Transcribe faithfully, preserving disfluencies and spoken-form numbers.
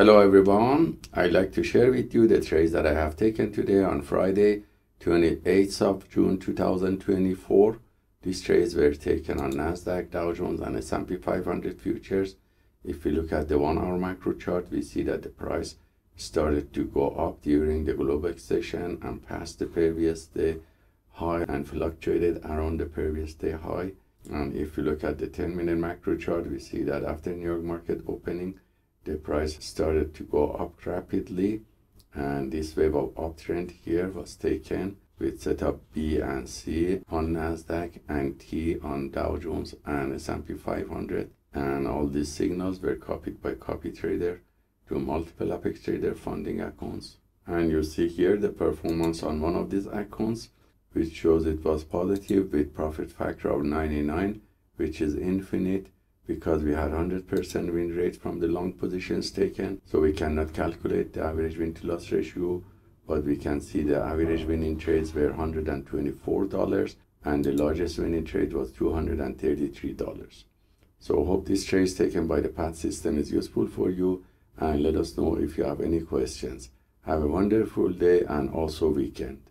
Hello everyone, I'd like to share with you the trades that I have taken today on Friday, twenty-eighth of June two thousand twenty-four. These trades were taken on NASDAQ, Dow Jones and S and P five hundred futures. If we look at the one hour macro chart, we see that the price started to go up during the global session and passed the previous day high and fluctuated around the previous day high. And if we look at the ten minute macro chart, we see that after New York market opening, the price started to go up rapidly, and this wave of uptrend here was taken with setup B and C on NASDAQ and T on Dow Jones and S and P five hundred, and all these signals were copied by copy trader to multiple Apex Trader funding accounts. And you see here the performance on one of these accounts, which shows it was positive with profit factor of ninety-nine, which is infinite, because we had one hundred percent win rate from the long positions taken. So we cannot calculate the average win to loss ratio, but we can see the average winning trades were one hundred twenty-four dollars and the largest winning trade was two hundred thirty-three dollars. So hope this trades taken by the P A A T system is useful for you, and let us know if you have any questions. Have a wonderful day and also weekend.